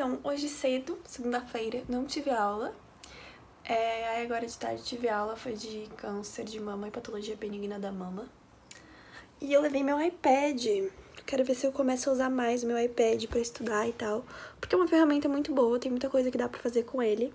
Então, hoje cedo, segunda-feira, não tive aula. Aí agora de tarde tive aula, foi de câncer de mama e patologia benigna da mama. E eu levei meu iPad. Quero ver se eu começo a usar mais o meu iPad pra estudar e tal, porque é uma ferramenta muito boa, tem muita coisa que dá pra fazer com ele.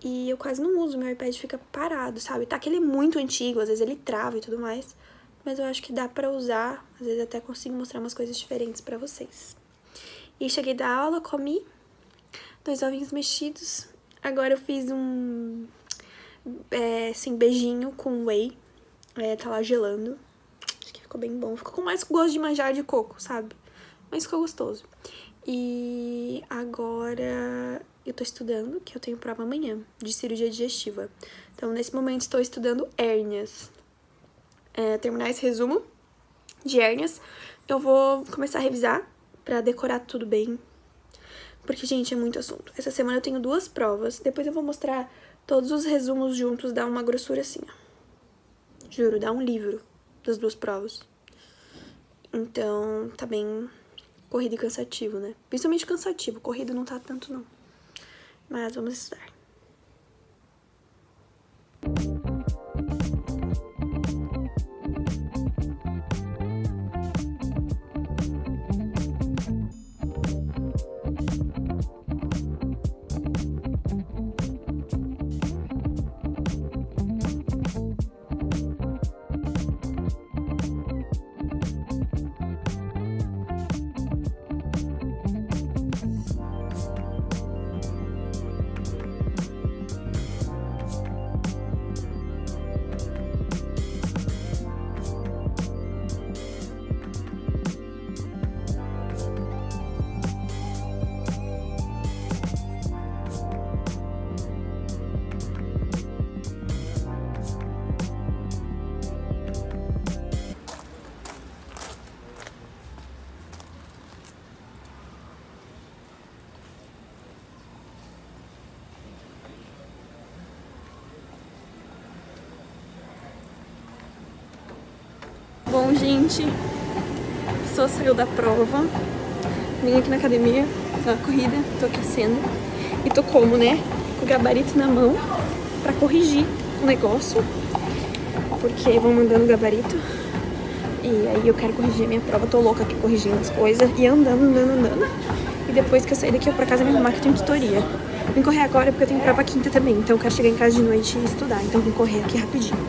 E eu quase não uso, meu iPad fica parado, sabe? Tá que ele é muito antigo, às vezes ele trava e tudo mais, mas eu acho que dá pra usar, às vezes até consigo mostrar umas coisas diferentes pra vocês. E cheguei da aula, comi 2 ovinhos mexidos. Agora eu fiz um assim, beijinho com whey, tá lá gelando. Acho que ficou bem bom, ficou com mais gosto de manjar de coco, sabe? Mas ficou gostoso. E agora eu tô estudando, que eu tenho prova amanhã, de cirurgia digestiva. Então nesse momento estou estudando hérnias. Terminar esse resumo de hérnias, eu vou começar a revisar pra decorar tudo bem, porque, gente, é muito assunto. Essa semana eu tenho 2 provas, depois eu vou mostrar todos os resumos juntos, dá uma grossura assim, ó. Juro, dá um livro das 2 provas. Então, tá bem corrido e cansativo, né? Principalmente cansativo, corrido não tá tanto, não. Mas vamos estudar. Bom, gente, a pessoa saiu da prova, vim aqui na academia, fiz uma corrida, tô aquecendo e tô como, né? Com o gabarito na mão pra corrigir o negócio, porque vão mandando o gabarito e aí eu quero corrigir a minha prova, tô louca aqui corrigindo as coisas e andando. E depois que eu sair daqui eu pra casa me arrumar que eu tenho tutoria. Vim correr agora porque eu tenho prova quinta também, então eu quero chegar em casa de noite e estudar, então vim correr aqui rapidinho.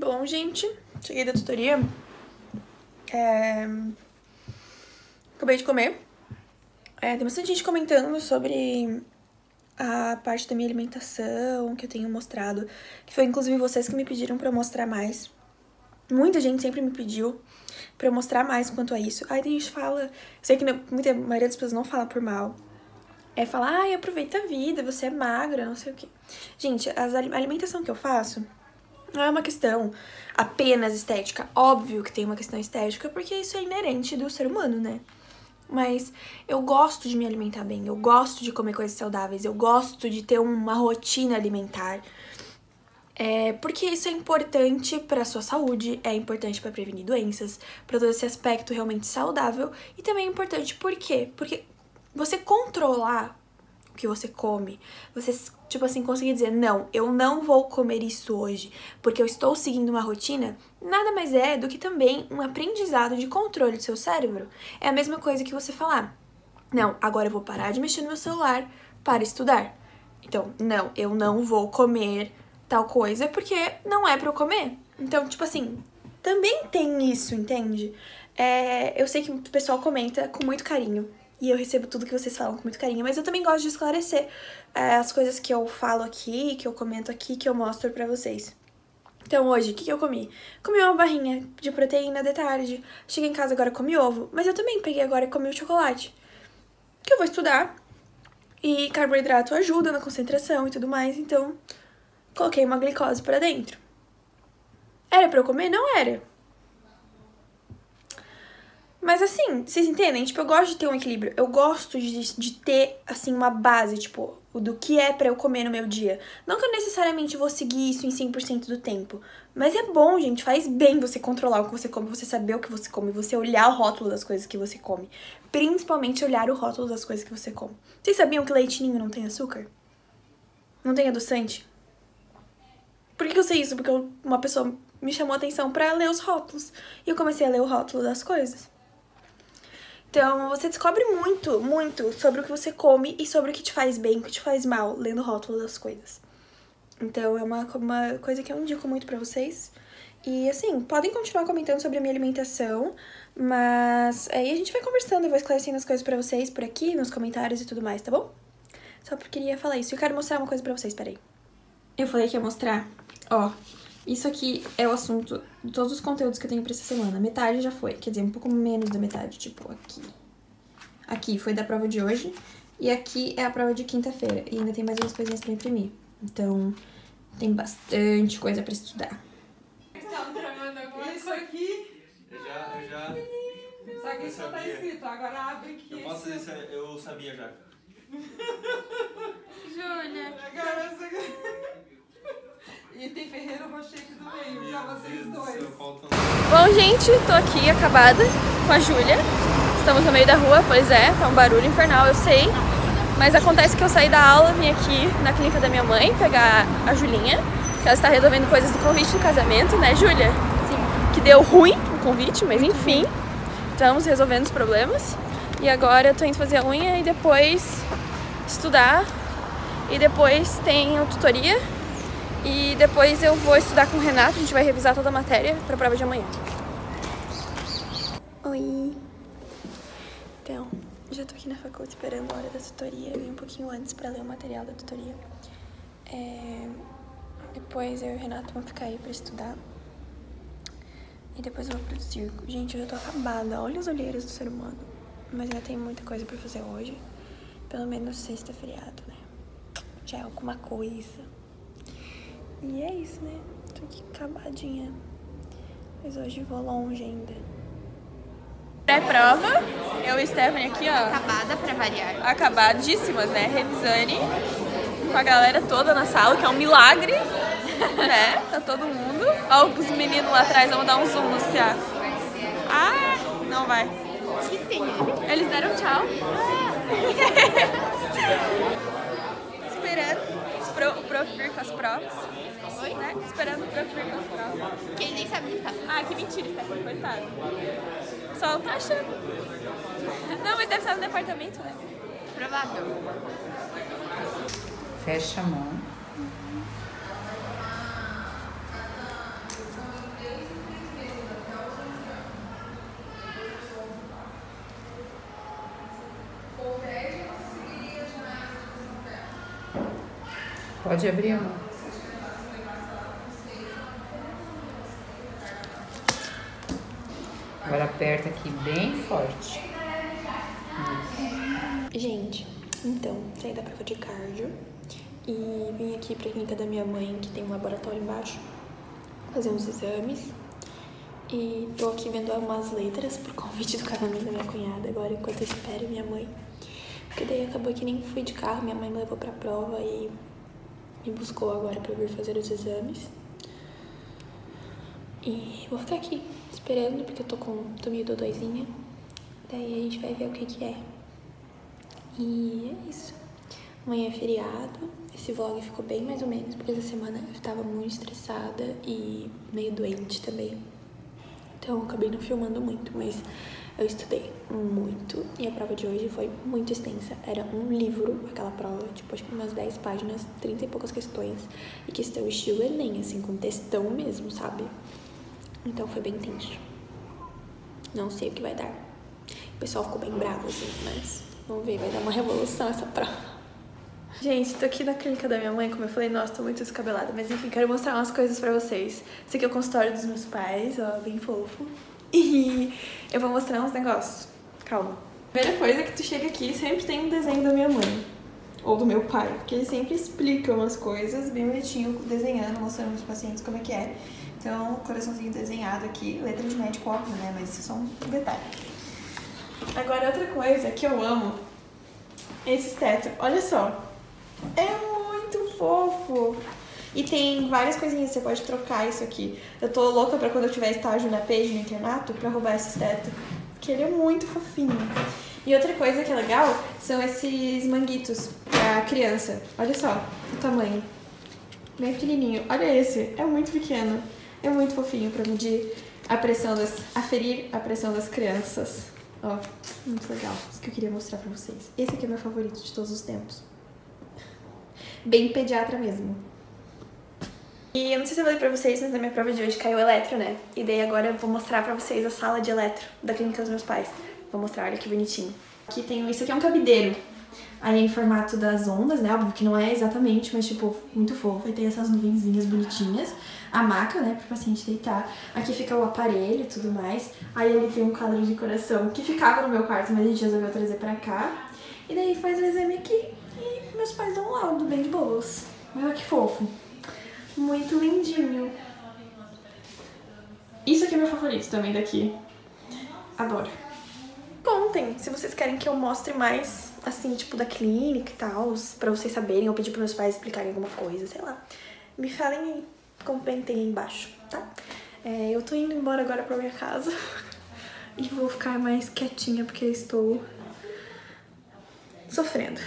Bom, gente, cheguei da tutoria, acabei de comer, tem bastante gente comentando sobre a parte da minha alimentação que eu tenho mostrado, que foi inclusive vocês que me pediram pra eu mostrar mais, muita gente sempre me pediu pra eu mostrar mais quanto a isso. Aí tem gente que fala, sei que a maioria das pessoas não fala por mal, fala, ai, aproveita a vida, você é magra, não sei o quê. Gente, a alimentação que eu faço não é uma questão apenas estética. Óbvio que tem uma questão estética, porque isso é inerente do ser humano, né? Mas eu gosto de me alimentar bem, eu gosto de comer coisas saudáveis, eu gosto de ter uma rotina alimentar. Porque isso é importante pra sua saúde, é importante pra prevenir doenças, pra todo esse aspecto realmente saudável. E também é importante por quê? Porque você controlar o que você come, você tipo assim, conseguir dizer, não, eu não vou comer isso hoje, porque eu estou seguindo uma rotina, nada mais é do que também um aprendizado de controle do seu cérebro. É a mesma coisa que você falar, não, agora eu vou parar de mexer no meu celular para estudar. Então, não, eu não vou comer tal coisa, porque não é pra eu comer. Então, tipo assim, também tem isso, entende? Eu sei que o pessoal comenta com muito carinho, e eu recebo tudo que vocês falam com muito carinho, mas eu também gosto de esclarecer as coisas que eu falo aqui, que eu comento aqui, que eu mostro pra vocês. Então hoje, o que eu comi? Comi uma barrinha de proteína de tarde, cheguei em casa agora comi ovo, mas eu também peguei agora e comi o chocolate, que eu vou estudar, e carboidrato ajuda na concentração e tudo mais, então coloquei uma glicose pra dentro. Era pra eu comer? Não era. Mas assim, vocês entendem? Tipo, eu gosto de ter um equilíbrio. Eu gosto de ter, assim, uma base, tipo, do que é pra eu comer no meu dia. Não que eu necessariamente vou seguir isso em 100% do tempo. Mas é bom, gente. Faz bem você controlar o que você come, você saber o que você come, você olhar o rótulo das coisas que você come. principalmente olhar o rótulo das coisas que você come. Vocês sabiam que leite ninho não tem açúcar? Não tem adoçante? Por que eu sei isso? Porque uma pessoa me chamou a atenção pra ler os rótulos. E eu comecei a ler o rótulo das coisas. Então, você descobre muito, muito sobre o que você come e sobre o que te faz bem, o que te faz mal, lendo o rótulo das coisas. Então, é uma coisa que eu indico muito pra vocês. E, assim, podem continuar comentando sobre a minha alimentação, mas aí a gente vai conversando, eu vou esclarecendo as coisas pra vocês por aqui, nos comentários e tudo mais, tá bom? Só porque queria falar isso. Eu quero mostrar uma coisa pra vocês, peraí. Eu falei que ia mostrar, ó, isso aqui é o assunto de todos os conteúdos que eu tenho pra essa semana. Metade já foi, quer dizer, um pouco menos da metade, tipo, aqui. Aqui foi da prova de hoje, e aqui é a prova de quinta-feira, e ainda tem mais umas coisinhas pra imprimir. Então, tem bastante coisa pra estudar. Estão tramando alguma coisa? Isso aqui? Eu já... Só que isso não tá escrito, agora abre aqui. Eu posso dizer, eu sabia já. Júlia. Agora E tem Ferreiro Rocher aqui do meio, pra vocês dois. Bom, gente, tô aqui acabada com a Júlia. Estamos no meio da rua, pois é, tá um barulho infernal, eu sei. Mas acontece que eu saí da aula, vim aqui na clínica da minha mãe pegar a Julinha, que ela está resolvendo coisas do convite do casamento, né, Júlia? Sim. Que deu ruim o convite, mas enfim, estamos resolvendo os problemas. E agora eu tô indo fazer a unha e depois estudar. E depois tem a tutoria. E depois eu vou estudar com o Renato, a gente vai revisar toda a matéria para a prova de amanhã. Oi! Então, já tô aqui na faculdade esperando a hora da tutoria. Eu vim um pouquinho antes para ler o material da tutoria. Depois eu e o Renato vamos ficar aí para estudar. E depois eu vou pro circo. Gente, eu já tô acabada. Olha as olheiras do ser humano. Mas ainda tem muita coisa para fazer hoje. Pelo menos sexta é feriado, né? Já é alguma coisa. E é isso, né? Tô aqui acabadinha. Mas hoje vou longe ainda. Pré-prova. Eu e Stephanie aqui, ó. Acabada pra variar. Acabadíssimas, né? Revisane. Com a galera toda na sala, que é um milagre. Né? Tá todo mundo. Ó, os meninos lá atrás. Vamos dar um zoom nos piados. Ah, não vai. Que tem? Eles deram tchau. Esperando o prof vir com as provas. Oi? Né? Esperando o prof vir com as provas. Quem nem sabe que tá. Ah, que mentira, está aqui, coitado. Só tá achando. Não, mas deve estar no departamento, né? Provável. Fecha a mão. Pode abrir a mão. Agora aperta aqui bem forte. Isso. Gente, então, saí da prova de cardio e vim aqui pra clínica da minha mãe, que tem um laboratório embaixo, fazer uns exames. E tô aqui vendo algumas letras por convite do casamento da minha cunhada agora, enquanto eu espero minha mãe. Porque daí acabou que nem fui de carro, minha mãe me levou pra prova e... me buscou agora pra eu vir fazer os exames. E vou ficar aqui esperando, porque eu tô meio dodóizinha. Daí a gente vai ver o que é. E é isso. Amanhã é feriado. Esse vlog ficou bem mais ou menos, porque essa semana eu tava muito estressada e meio doente também. Então eu acabei não filmando muito, mas eu estudei muito. E a prova de hoje foi muito extensa. Era um livro, aquela prova, tipo, acho que umas 10 páginas, 30 e poucas questões. E questão estilo Enem, assim, com textão mesmo, sabe? Então foi bem tenso. Não sei o que vai dar. O pessoal ficou bem bravo, assim, mas vamos ver, vai dar uma revolução essa prova. Gente, tô aqui na clínica da minha mãe, como eu falei, nossa, tô muito descabelada, mas enfim, quero mostrar umas coisas pra vocês. Esse aqui é o consultório dos meus pais, ó, bem fofo. E eu vou mostrar uns negócios. Calma. Primeira coisa que tu chega aqui, sempre tem um desenho da minha mãe, ou do meu pai, porque eles sempre explicam as coisas bem bonitinho, desenhando, mostrando pros pacientes como é que é. Então, coraçãozinho desenhado aqui, letra de médico óbvio, né, mas isso é só um detalhe. Agora, outra coisa que eu amo, esse teto, olha só. É muito fofo! E tem várias coisinhas, você pode trocar isso aqui. Eu tô louca pra quando eu tiver estágio na PEG, no internato, pra roubar esse teto, porque ele é muito fofinho. E outra coisa que é legal são esses manguitos pra criança. Olha só o tamanho. Bem pequenininho. Olha esse, é muito pequeno. É muito fofinho pra medir aferir a pressão das crianças. Ó, muito legal. Isso que eu queria mostrar pra vocês. Esse aqui é meu favorito de todos os tempos. Bem pediatra mesmo. E eu não sei se eu falei pra vocês, mas na minha prova de hoje caiu eletro, né? E daí agora eu vou mostrar pra vocês a sala de eletro da clínica dos meus pais. Vou mostrar, olha que bonitinho. Aqui tem, isso aqui é um cabideiro. Aí é em formato das ondas, né? Óbvio que não é exatamente, mas tipo, muito fofo. E tem essas nuvenzinhas bonitinhas. A maca, né? Pro paciente deitar. Aqui fica o aparelho e tudo mais. Aí ele tem um quadro de coração que ficava no meu quarto, mas a gente resolveu trazer pra cá. E daí faz o exame aqui e meus pais dão um laudo bem de boas. Olha que fofo. Muito lindinho. Isso aqui é meu favorito também daqui. Adoro. Contem se vocês querem que eu mostre mais, assim, tipo, da clínica e tal, pra vocês saberem, ou pedir pros meus pais explicarem alguma coisa, sei lá. Me falem aí, comentem aí embaixo, tá? É, eu tô indo embora agora pra minha casa e vou ficar mais quietinha porque eu estou sofrendo.